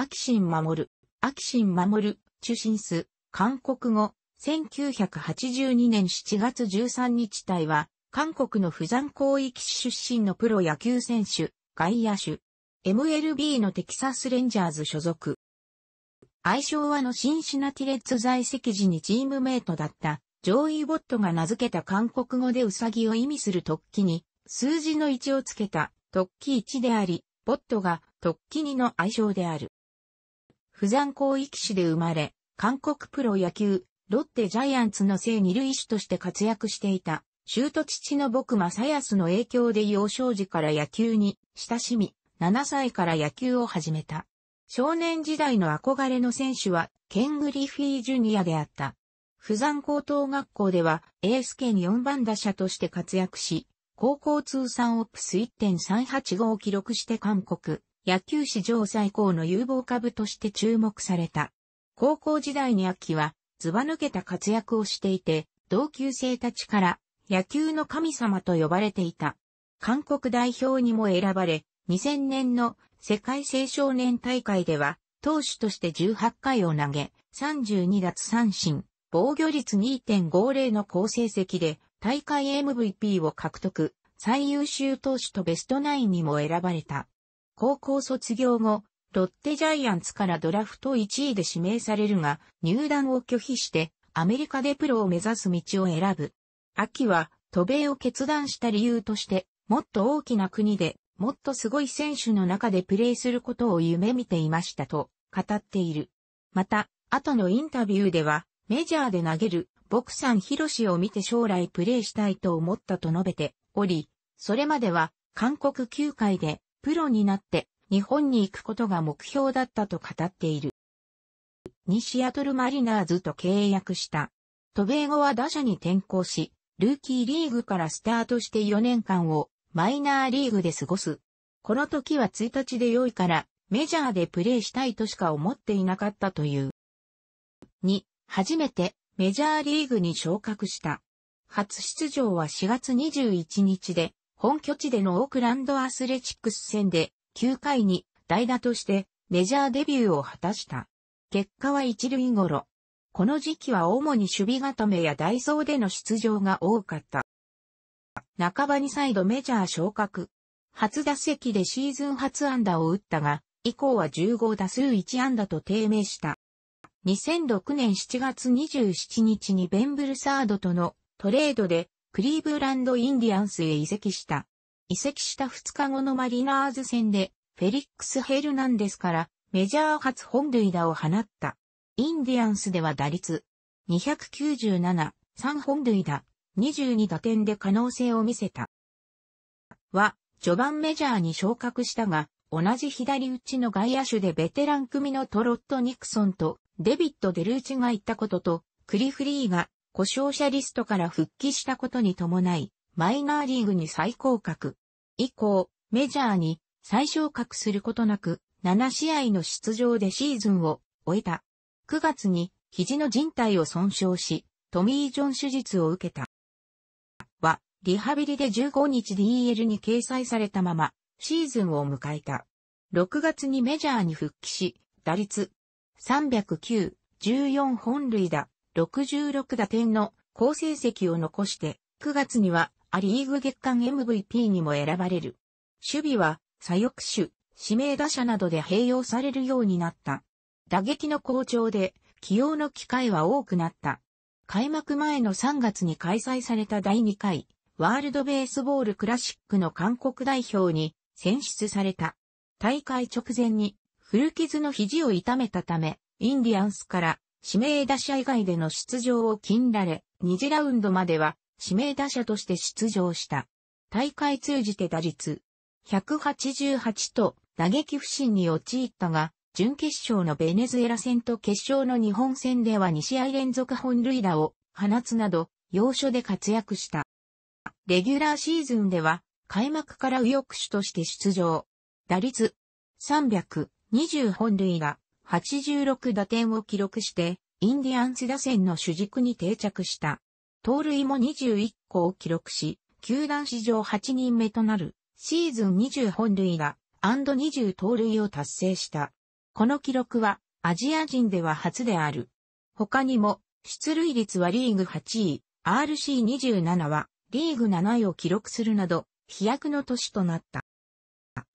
秋信守、中心ス、韓国語、1982年7月13日隊は、韓国の釜山広域市出身のプロ野球選手、外野手。MLB のテキサスレンジャーズ所属。愛称はシンシナティレッズ在籍時にチームメイトだった、ジョーイ・ボットが名付けた韓国語でウサギを意味する突起に、数字の1をつけた突起1であり、ボットが突起2の愛称である。釜山広域市で生まれ、韓国プロ野球、ロッテジャイアンツの正二塁手として活躍していた、舅父の朴正康の影響で幼少時から野球に親しみ、7歳から野球を始めた。少年時代の憧れの選手は、ケン・グリフィー・ジュニアであった。釜山高等学校では、エース兼4番打者として活躍し、高校通算OPS1.38 を記録して韓国、野球史上最高の有望株として注目された。高校時代に秋は、ずば抜けた活躍をしていて、同級生たちから、野球の神様と呼ばれていた。韓国代表にも選ばれ、2000年の世界青少年大会では、投手として18回を投げ、32奪三振、防御率 2.50 の好成績で、大会 MVP を獲得、最優秀投手とベストナインにも選ばれた。高校卒業後、ロッテジャイアンツからドラフト1位で指名されるが、入団を拒否して、アメリカでプロを目指す道を選ぶ。秋は、渡米を決断した理由として、もっと大きな国で、もっとすごい選手の中でプレーすることを夢見ていましたと語っている。また、後のインタビューでは、メジャーで投げる朴燦博を見て将来プレーしたいと思ったと述べており、それまでは韓国球界でプロになって日本に行くことが目標だったと語っている。にシアトルマリナーズと契約した。渡米後は打者に転向し、ルーキーリーグからスタートして4年間をマイナーリーグで過ごす。この時は1日で良いからメジャーでプレーしたいとしか思っていなかったという。2、初めてメジャーリーグに昇格した。初出場は4月21日で本拠地でのオークランドアスレチックス戦で9回に代打としてメジャーデビューを果たした。結果は一塁ゴロ。この時期は主に守備固めや代走での出場が多かった。半ばに再度メジャー昇格。初打席でシーズン初安打を打ったが、以降は15打数1安打と低迷した。2006年7月27日にベン・ブルサードとのトレードでクリーブランド・インディアンスへ移籍した。移籍した2日後のマリナーズ戦でフェリックス・ヘルナンデスからメジャー初本塁打を放った。インディアンスでは打率297、3本塁打。22打点で可能性を見せた。は、序盤メジャーに昇格したが、同じ左打ちの外野手でベテラン組のトロット・ニクソンとデビッド・デルーチがいたことと、クリフリーが故障者リストから復帰したことに伴い、マイナーリーグに再降格。以降、メジャーに再昇格することなく、7試合の出場でシーズンを終えた。9月に肘の靭帯を損傷し、トミー・ジョン手術を受けた。リハビリで15日 DL に掲載されたままシーズンを迎えた。6月にメジャーに復帰し、打率309、14本塁打、66打点の好成績を残して、9月にはア・リーグ月間 MVP にも選ばれる。守備は左翼手、指名打者などで併用されるようになった。打撃の好調で起用の機会は多くなった。開幕前の3月に開催された第2回。ワールドベースボールクラシックの韓国代表に選出された。大会直前に古傷の肘を痛めたため、インディアンスから指名打者以外での出場を禁られ、2次ラウンドまでは指名打者として出場した。大会通じて打率188と打撃不振に陥ったが、準決勝のベネズエラ戦と決勝の日本戦では2試合連続本塁打を放つなど、要所で活躍した。レギュラーシーズンでは、開幕から右翼手として出場。打率300、20本塁打、86打点を記録して、インディアンス打線の主軸に定着した。盗塁も21個を記録し、球団史上8人目となる、シーズン20本塁打&20盗塁を達成した。この記録はアジア人では初である。他にも、出塁率はリーグ8位、RC27 はリーグ7位を記録するなど、飛躍の年となった。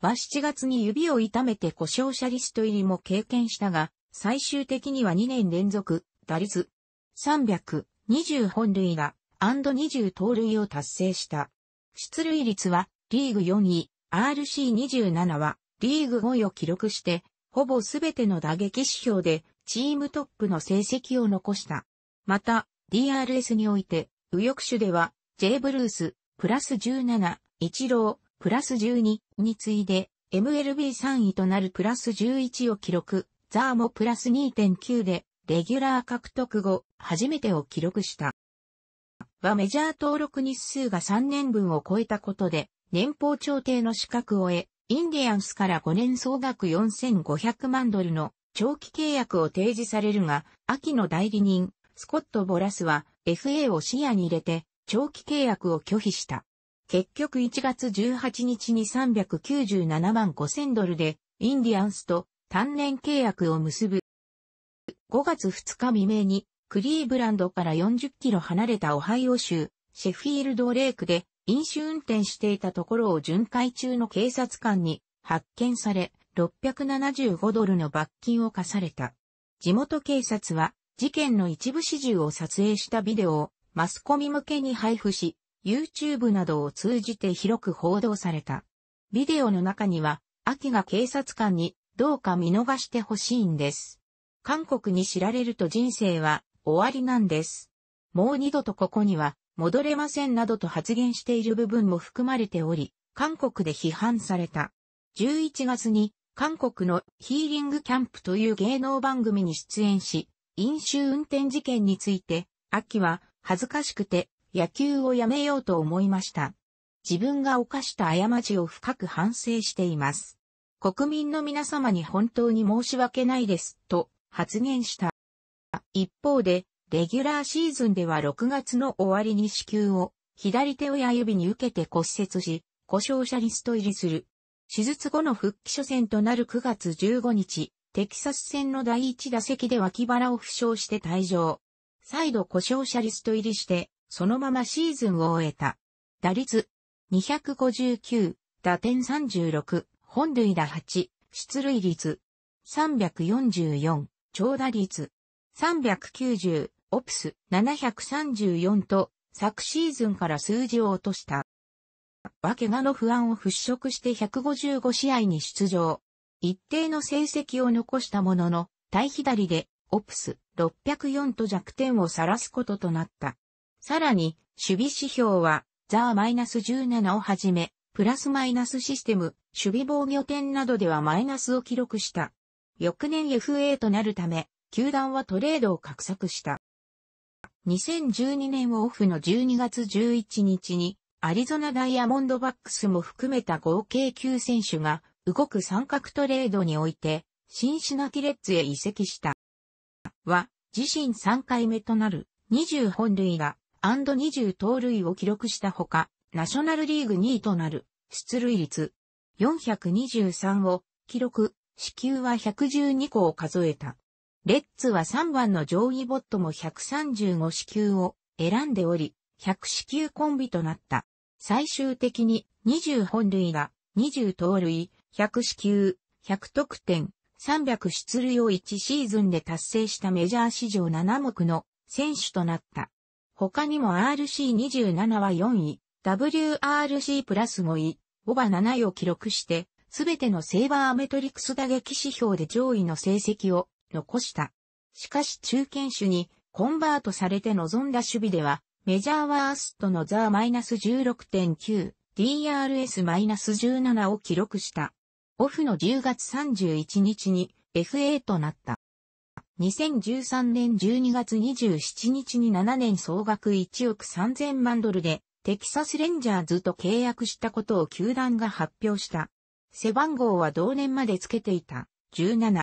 は7月に指を痛めて故障者リスト入りも経験したが、最終的には2年連続、打率320本塁打、20盗塁を達成した。出塁率はリーグ4位、RC27 はリーグ5位を記録して、ほぼすべての打撃指標でチームトップの成績を残した。また、DRS において、右翼手では、J ブルース、+17、イチロー、+12 に次いで、MLB3 位となる+11を記録、ザーも+2.9 で、レギュラー獲得後、初めてを記録した。はメジャー登録日数が3年分を超えたことで、年俸調停の資格を得、インディアンスから5年総額$45,000,000の長期契約を提示されるが、秋の代理人、スコット・ボラスは FA を視野に入れて長期契約を拒否した。結局1月18日に$3,975,000でインディアンスと単年契約を結ぶ。5月2日未明にクリーブランドから40キロ離れたオハイオ州シェフィールド・レイクで飲酒運転していたところを巡回中の警察官に発見され$675の罰金を課された。地元警察は事件の一部始終を撮影したビデオをマスコミ向けに配布し、YouTube などを通じて広く報道された。ビデオの中には、秋が警察官にどうか見逃してほしいんです。韓国に知られると人生は終わりなんです。もう二度とここには戻れませんなどと発言している部分も含まれており、韓国で批判された。11月に韓国のヒーリングキャンプという芸能番組に出演し、飲酒運転事件について、秋は恥ずかしくて野球をやめようと思いました。自分が犯した過ちを深く反省しています。国民の皆様に本当に申し訳ないです、と発言した。一方で、レギュラーシーズンでは6月の終わりに子宮を左手親指に受けて骨折し、故障者リスト入りする。手術後の復帰初戦となる9月15日。テキサス戦の第1打席で脇腹を負傷して退場。再度故障者リスト入りして、そのままシーズンを終えた。打率259、打点36、本塁打8、出塁率344、長打率390、オプス734と、昨シーズンから数字を落とした。怪我の不安を払拭して155試合に出場。一定の成績を残したものの、対左で、オプス604と弱点を晒すこととなった。さらに、守備指標は、ザー-17をはじめ、プラスマイナスシステム、守備防御点などではマイナスを記録した。翌年 FA となるため、球団はトレードを画策した。2012年オフの12月11日に、アリゾナダイヤモンドバックスも含めた合計9選手が、動く三角トレードにおいて、シンシナティレッズへ移籍した。は、自身3回目となる20本塁打、20盗塁を記録したほか、ナショナルリーグ2位となる出塁率423を記録、四球は112個を数えた。レッズは3番のジョーイ・ボットも135四球を選んでおり、100四球コンビとなった。最終的に20本塁打、20盗塁、100四球、100得点、300出塁を1シーズンで達成したメジャー史上7目の選手となった。他にも RC27 は4位、WRC+5 位、OBA7 位を記録して、すべてのセーバーメトリクス打撃指標で上位の成績を残した。しかし中堅手にコンバートされて臨んだ守備では、メジャーワーストのザー-16.9、DRS-17 を記録した。オフの10月31日に FA となった。2013年12月27日に7年総額$1,300,000でテキサスレンジャーズと契約したことを球団が発表した。背番号は同年までつけていた17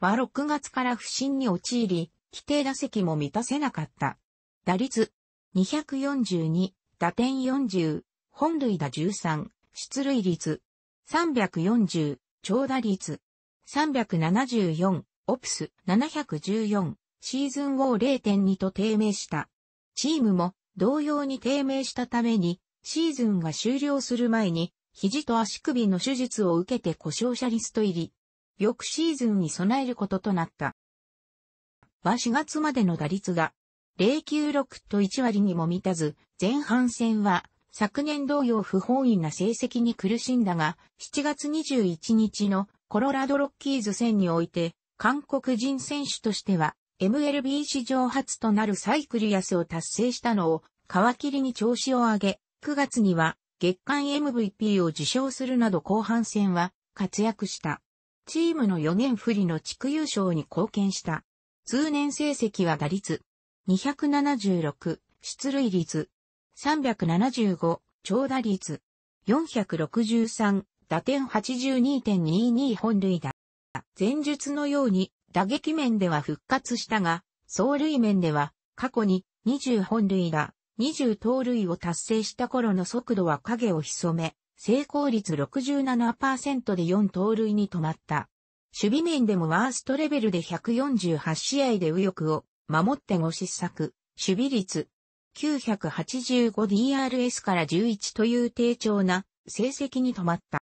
は6月から不振に陥り、規定打席も満たせなかった。打率242、打点40、本塁打13、出塁率340、長打率374、オプス714、シーズン 5.0.2 と低迷した。チームも同様に低迷したために、シーズンが終了する前に、肘と足首の手術を受けて故障者リスト入り。翌シーズンに備えることとなった。は4月までの打率が、096と1割にも満たず、前半戦は、昨年同様不本意な成績に苦しんだが、7月21日のコロラドロッキーズ戦において、韓国人選手としては、MLB 史上初となるサイクル安を達成したのを、皮切りに調子を上げ、9月には月間 MVP を受賞するなど後半戦は活躍した。チームの4年振りの地区優勝に貢献した。通年成績は打率276、出塁率375、長打率463、打点 82.22 本塁打。前述のように打撃面では復活したが、走塁面では過去に20本塁打、20盗塁を達成した頃の速度は影を潜め、成功率 67% で4盗塁に止まった。守備面でもワーストレベルで148試合で右翼を守って5失策、守備率 985DRS から11という低調な成績に止まった。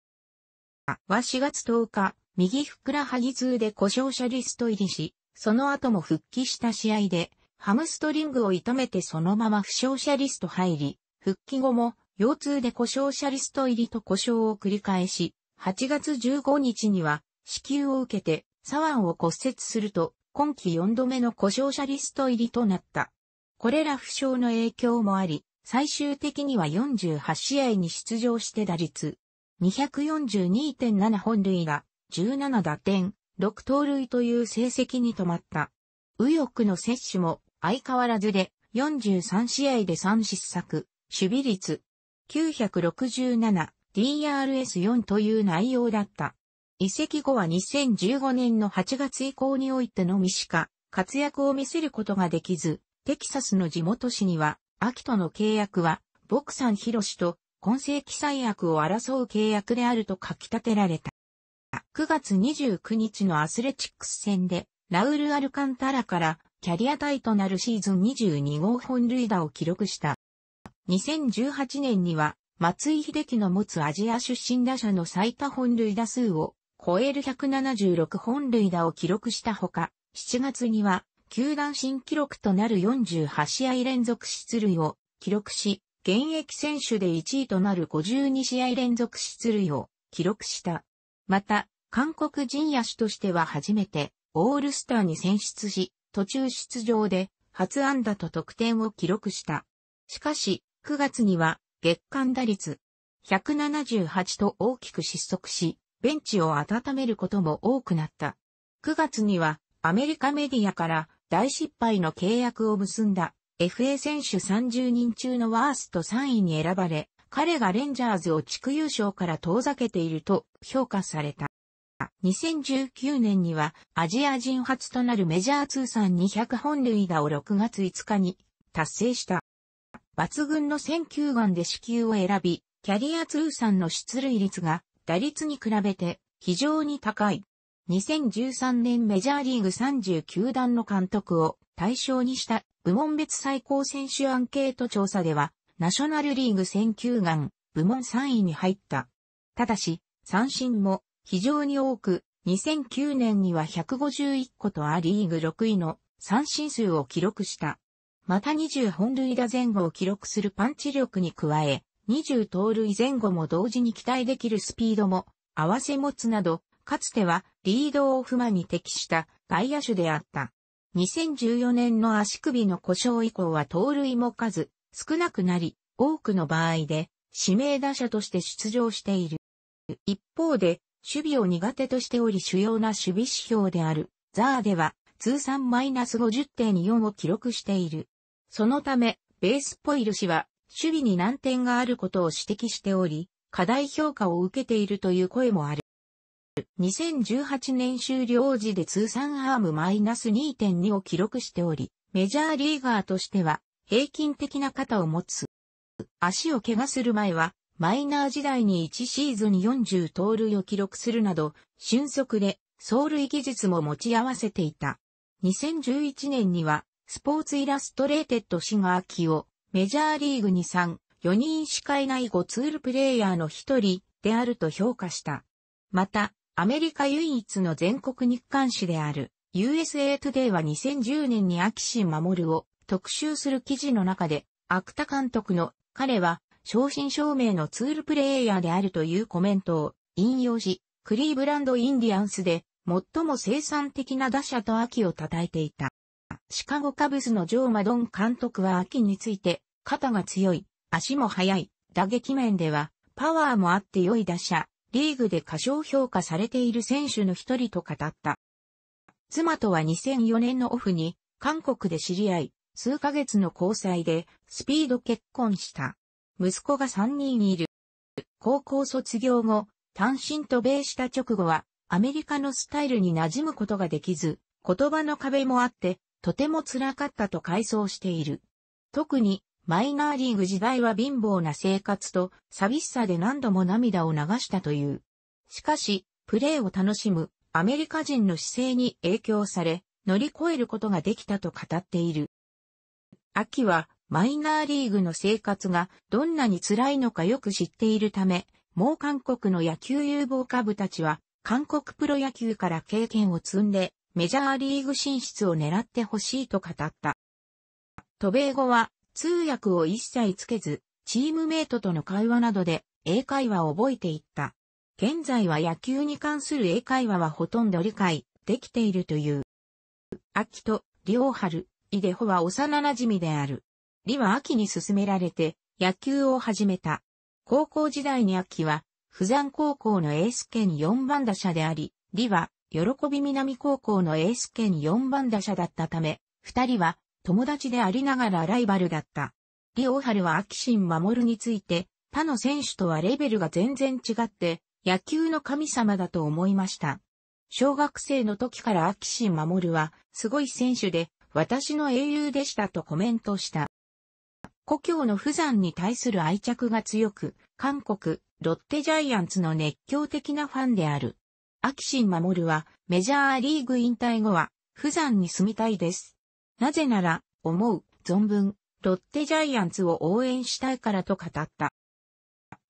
は4月10日、右ふくらはぎ痛で故障者リスト入りし、その後も復帰した試合で、ハムストリングを痛めてそのまま負傷者リスト入り、復帰後も腰痛で故障者リスト入りと故障を繰り返し、8月15日には支給を受けて左腕を骨折すると今季4度目の故障者リスト入りとなった。これら負傷の影響もあり、最終的には48試合に出場して打率 242.7 本塁打、17打点、6盗塁という成績に止まった。右翼の摂取も相変わらずで43試合で3失策、守備率 967、DRS4 という内容だった。移籍後は2015年の8月以降においてのみしか活躍を見せることができず、テキサスの地元紙には、秋との契約は、ボクサン・ヒロシと今世紀最悪を争う契約であると書き立てられた。9月29日のアスレチックス戦で、ラウル・アルカンタラから、キャリアタイとなるシーズン22号本塁打を記録した。2018年には松井秀喜の持つアジア出身打者の最多本塁打数を超える176本塁打を記録したほか、7月には球団新記録となる48試合連続出塁を記録し、現役選手で1位となる52試合連続出塁を記録した。また、韓国人野手としては初めてオールスターに選出し、途中出場で初安打と得点を記録した。しかし、9月には月間打率178と大きく失速し、ベンチを温めることも多くなった。9月にはアメリカメディアから大失敗の契約を結んだ FA 選手30人中のワースト3位に選ばれ、彼がレンジャーズを地区優勝から遠ざけていると評価された。2019年にはアジア人初となるメジャー通算200本塁打を6月5日に達成した。抜群の選球眼で四球を選び、キャリア通算の出塁率が打率に比べて非常に高い。2013年メジャーリーグ30球団の監督を対象にした部門別最高選手アンケート調査では、ナショナルリーグ選球眼部門3位に入った。ただし、三振も非常に多く、2009年には151個とア・リーグ6位の三振数を記録した。また20本塁打前後を記録するパンチ力に加え、20盗塁前後も同時に期待できるスピードも合わせ持つなど、かつてはリードオフマンに適した外野手であった。2014年の足首の故障以降は盗塁も数少なくなり、多くの場合で指名打者として出場している。一方で、守備を苦手としており主要な守備指標である、ザーでは通算マイナス 50.4 を記録している。そのため、ベースポイル氏は守備に難点があることを指摘しており、過大評価を受けているという声もある。2018年終了時で通算ハームマイナス 2.2 を記録しており、メジャーリーガーとしては平均的な肩を持つ。足を怪我する前は、マイナー時代に1シーズン40盗塁を記録するなど、俊足で藻類技術も持ち合わせていた。2011年には、スポーツイラストレーテッド誌が秋をメジャーリーグに4人しかいない5ツールプレイヤーの一人であると評価した。また、アメリカ唯一の全国日刊誌である USA Today は2010年に秋信守を特集する記事の中で、芥田監督の彼は正真正銘のツールプレイヤーであるというコメントを引用し、クリーブランドインディアンスで最も生産的な打者と秋を称えていた。シカゴカブスのジョー・マドン監督は秋について、肩が強い、足も速い、打撃面では、パワーもあって良い打者、リーグで過小評価されている選手の一人と語った。妻とは2004年のオフに、韓国で知り合い、数ヶ月の交際で、スピード結婚した。息子が3人いる。高校卒業後、単身渡米した直後は、アメリカのスタイルに馴染むことができず、言葉の壁もあって、とても辛かったと回想している。特にマイナーリーグ時代は貧乏な生活と寂しさで何度も涙を流したという。しかし、プレーを楽しむアメリカ人の姿勢に影響され、乗り越えることができたと語っている。秋はマイナーリーグの生活がどんなに辛いのかよく知っているため、もう韓国の野球有望株たちは韓国プロ野球から経験を積んで、メジャーリーグ進出を狙ってほしいと語った。渡米後は通訳を一切つけず、チームメイトとの会話などで英会話を覚えていった。現在は野球に関する英会話はほとんど理解できているという。秋と遼春、井出穂は幼馴染である。李は秋に勧められて野球を始めた。高校時代に秋は釜山高校のエース兼4番打者であり、李は喜び南高校のエース兼4番打者だったため、二人は友達でありながらライバルだった。遼春は秋信守について、他の選手とはレベルが全然違って、野球の神様だと思いました。小学生の時から秋信守は、すごい選手で、私の英雄でしたとコメントした。故郷の釜山に対する愛着が強く、韓国、ロッテジャイアンツの熱狂的なファンである。秋信守はメジャーリーグ引退後は釜山に住みたいです。なぜなら思う存分ロッテジャイアンツを応援したいからと語った。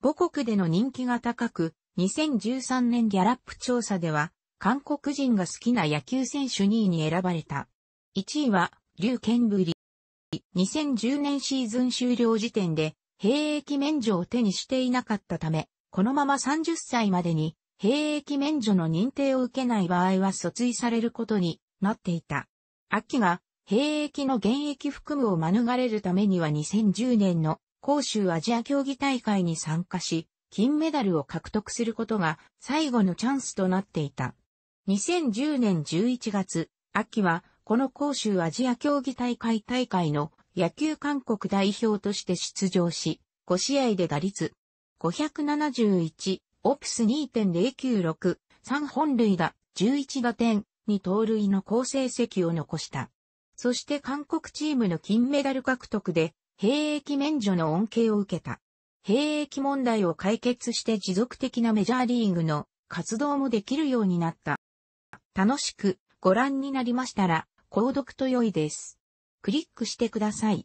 母国での人気が高く2013年ギャラップ調査では韓国人が好きな野球選手2位に選ばれた。1位は劉健武里。2010年シーズン終了時点で兵役免除を手にしていなかったためこのまま30歳までに兵役免除の認定を受けない場合は訴追されることになっていた。秋が兵役の現役服務を免れるためには2010年の杭州アジア競技大会に参加し、金メダルを獲得することが最後のチャンスとなっていた。2010年11月、秋はこの杭州アジア競技大会の野球韓国代表として出場し、5試合で打率571。オプス 2.096、3本塁打、11打点、2盗塁の好成績を残した。そして韓国チームの金メダル獲得で、兵役免除の恩恵を受けた。兵役問題を解決して持続的なメジャーリーグの活動もできるようになった。楽しくご覧になりましたら、購読と良いです。クリックしてください。